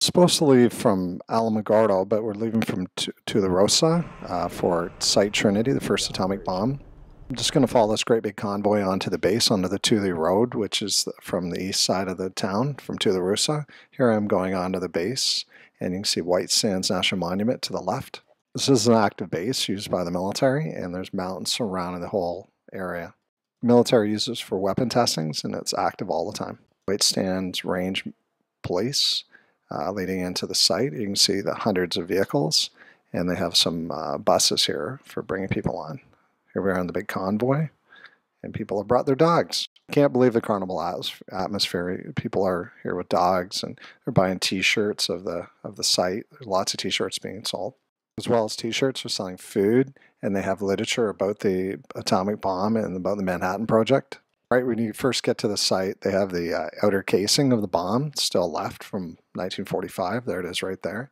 Supposed to leave from Alamogordo, but we're leaving from Tularosa for Site Trinity, the first atomic bomb. I'm just going to follow this great big convoy onto the base, onto the Tule Road, which is from the east side of the town, from Tularosa. Here I am going onto the base, and you can see White Sands National Monument to the left. This is an active base used by the military, and there's mountains surrounding the whole area. Military uses for weapon testings, and it's active all the time. White Sands Range Police. Leading into the site, you can see the hundreds of vehicles, and they have some buses here for bringing people on. Here we are on the big convoy, and people have brought their dogs. Can't believe the carnival atmosphere. People are here with dogs, and they're buying T-shirts of the site. There's lots of T-shirts being sold, as well as T-shirts for selling food, and they have literature about the atomic bomb and about the Manhattan Project. Right when you first get to the site, they have the outer casing of the bomb still left from 1945. There it is right there.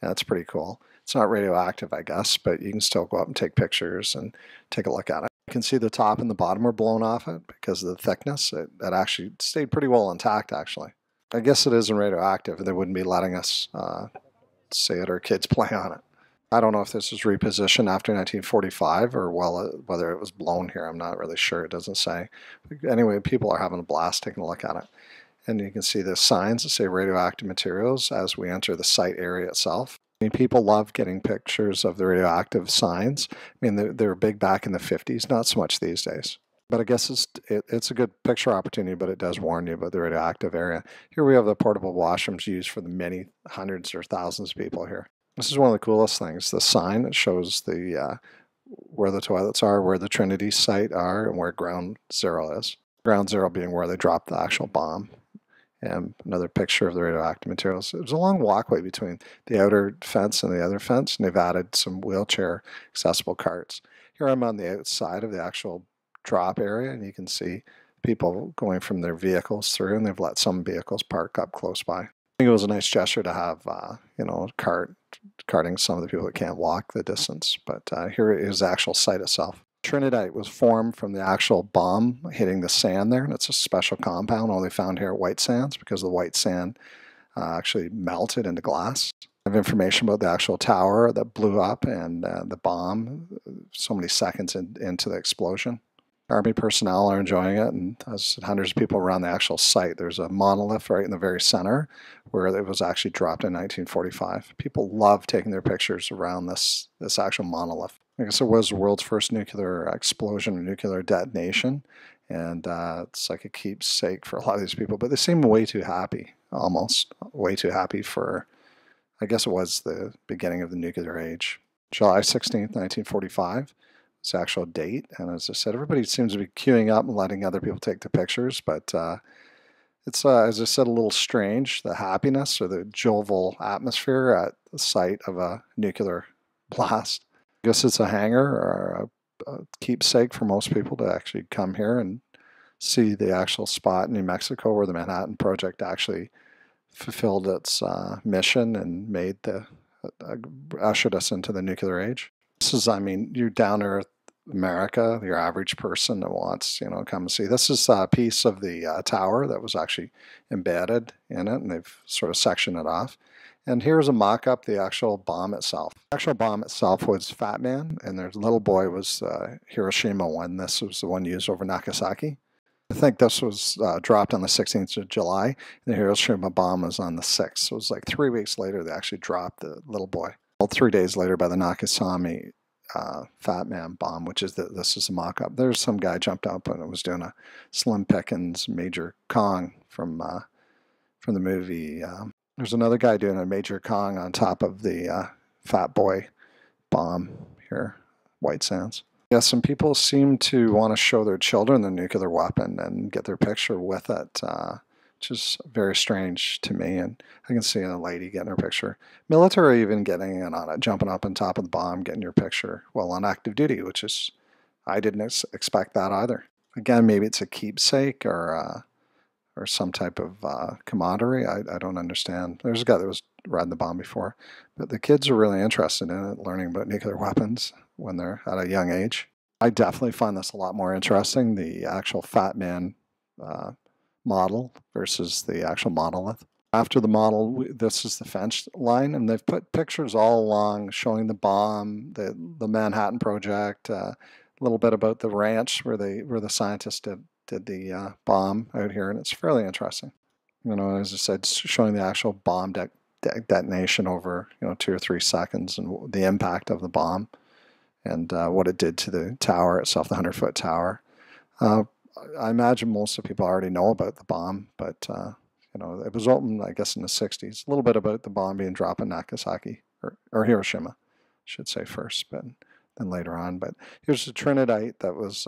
Yeah, that's pretty cool. It's not radioactive, I guess, but you can still go up and take pictures and take a look at it. You can see the top and the bottom are blown off it because of the thickness. It actually stayed pretty well intact, actually. I guess it isn't radioactive. They wouldn't be letting us see it or kids play on it. I don't know if this was repositioned after 1945 or whether it was blown here. I'm not really sure. It doesn't say. But anyway, people are having a blast taking a look at it. And you can see the signs that say radioactive materials as we enter the site area itself. I mean, people love getting pictures of the radioactive signs. I mean, they were big back in the 50s, not so much these days. But I guess it's a good picture opportunity, but it does warn you about the radioactive area. Here we have the portable washrooms used for the many hundreds or thousands of people here. This is one of the coolest things, the sign that shows the where the toilets are, where the Trinity Site are, and where Ground Zero is. Ground Zero being where they dropped the actual bomb. And another picture of the radioactive materials. There's a long walkway between the outer fence and the other fence, and they've added some wheelchair accessible carts. Here I'm on the outside of the actual drop area, and you can see people going from their vehicles through, and they've let some vehicles park up close by. I think it was a nice gesture to have, you know, carting some of the people that can't walk the distance. But here is the actual site itself. Trinitite was formed from the actual bomb hitting the sand there, and it's a special compound only found here at White Sands because the white sand actually melted into glass. I have information about the actual tower that blew up and the bomb so many seconds into the explosion. Army personnel are enjoying it, and hundreds of people around the actual site. There's a monolith right in the very center where it was actually dropped in 1945. People love taking their pictures around this actual monolith. I guess it was the world's first nuclear explosion or nuclear detonation, and it's like a keepsake for a lot of these people, but they seem way too happy, almost way too happy for, I guess it was the beginning of the nuclear age. July 16th, 1945. The actual date, and as I said, everybody seems to be queuing up and letting other people take the pictures, but it's, as I said, a little strange, the happiness or the jovial atmosphere at the site of a nuclear blast. I guess it's a hangar or a keepsake for most people to actually come here and see the actual spot in New Mexico where the Manhattan Project actually fulfilled its mission and made the ushered us into the nuclear age. This is, I mean, you're down-to-earth America, your average person that wants, you know, come and see. This is a piece of the tower that was actually embedded in it, and they've sort of sectioned it off. And here's a mock-up, the actual bomb itself. The actual bomb itself was Fat Man, and there's Little Boy was Hiroshima one. This was the one used over Nagasaki. I think this was dropped on the 16th of July, and the Hiroshima bomb was on the 6th. So it was like 3 weeks later they actually dropped the Little Boy. Well, 3 days later by the Nagasaki Fat Man bomb, which is this is a mock-up. There's some guy jumped up and was doing a Slim Pickens Major Kong from the movie. There's another guy doing a Major Kong on top of the Fat Boy bomb here, White Sands. Yeah, some people seem to want to show their children the nuclear weapon and get their picture with it. Which is very strange to me, and I can see a lady getting her picture. Military even getting in on it, jumping up on top of the bomb, getting your picture while on active duty, which is, I didn't expect that either. Again, maybe it's a keepsake or some type of camaraderie. I don't understand. There's a guy that was riding the bomb before, but the kids are really interested in it, learning about nuclear weapons when they're at a young age. I definitely find this a lot more interesting, the actual Fat Man model versus the actual monolith. after the model, this is the fence line, and they've put pictures all along showing the bomb, the Manhattan Project, a little bit about the ranch where they the scientists did the bomb out here, and it's fairly interesting. You know, as I said, showing the actual bomb detonation over 2 or 3 seconds, and the impact of the bomb, and what it did to the tower itself, the 100-foot tower. I imagine most of the people already know about the bomb, but you know, it was opened, I guess, in the 60s. A little bit about the bomb being dropped in Nagasaki, or Hiroshima, I should say first, but then later on. But here's the Trinitite that was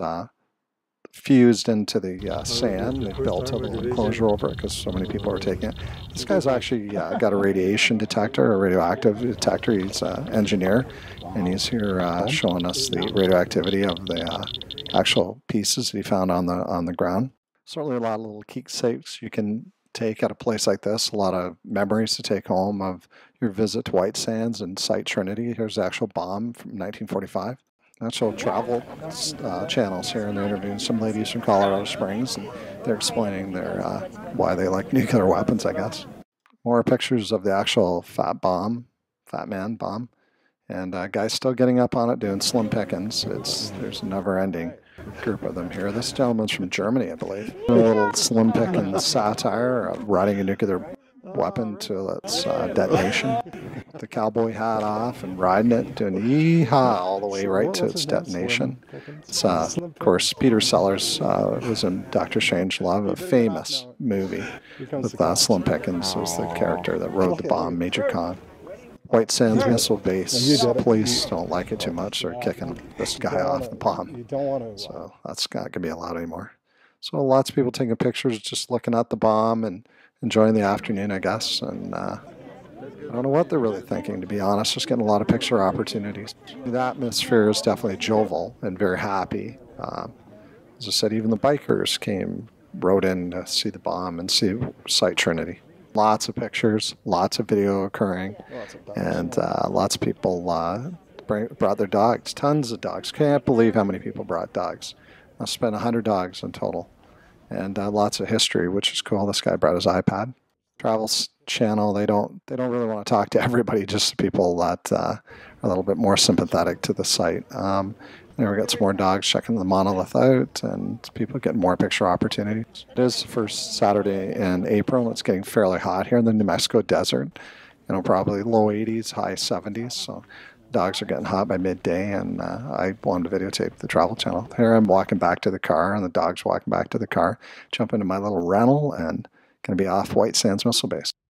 fused into the sand. They built a little enclosure over it because so many people were taking it. This guy's actually got a radiation detector, a radioactive detector. He's an engineer, and he's here showing us the radioactivity of the actual pieces that he found on the ground. Certainly a lot of little keepsakes you can take at a place like this, a lot of memories to take home of your visit to White Sands and Site Trinity. Here's the actual bomb from 1945. Actual travel channels here, and they're interviewing some ladies from Colorado Springs, and they're explaining their why they like nuclear weapons, I guess. More pictures of the actual Fat Man bomb, and guy's still getting up on it doing Slim Pickens. There's a never-ending group of them here. This gentleman's from Germany, I believe. A little Slim Pickens satire of riding a nuclear weapon to its detonation. The cowboy hat off and riding it, doing yee-haw all the way right to its detonation. It's, of course, Peter Sellers was in Dr. Strangelove, a famous movie with Slim Pickens was the character that rode the bomb, Major Kong. White Sands Missile Base, police don't like it too much. They're kicking this guy off the bomb. So that's not going to be allowed anymore. So lots of people taking pictures, just looking at the bomb and enjoying the afternoon, I guess, and I don't know what they're really thinking, to be honest. Just getting a lot of picture opportunities. The atmosphere is definitely jovial and very happy. As I said, even the bikers rode in to see the bomb and see Site Trinity. Lots of pictures, lots of video occurring, and lots of people brought their dogs. Tons of dogs. Can't believe how many people brought dogs. I spent 100 dogs in total. And lots of history, which is cool. This guy brought his iPad. Travel channel, they don't really want to talk to everybody, just the people that are a little bit more sympathetic to the site. There we got some more dogs checking the monolith out, and people getting more picture opportunities. It is the first Saturday in April. It's getting fairly hot here in the New Mexico desert. You know, probably low 80s, high 70s. So dogs are getting hot by midday, and I wanted to videotape the travel channel. Here I'm walking back to the car, and the dog's walking back to the car. Jump into my little rental, and going to be off White Sands Missile Base.